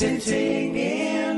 sitting in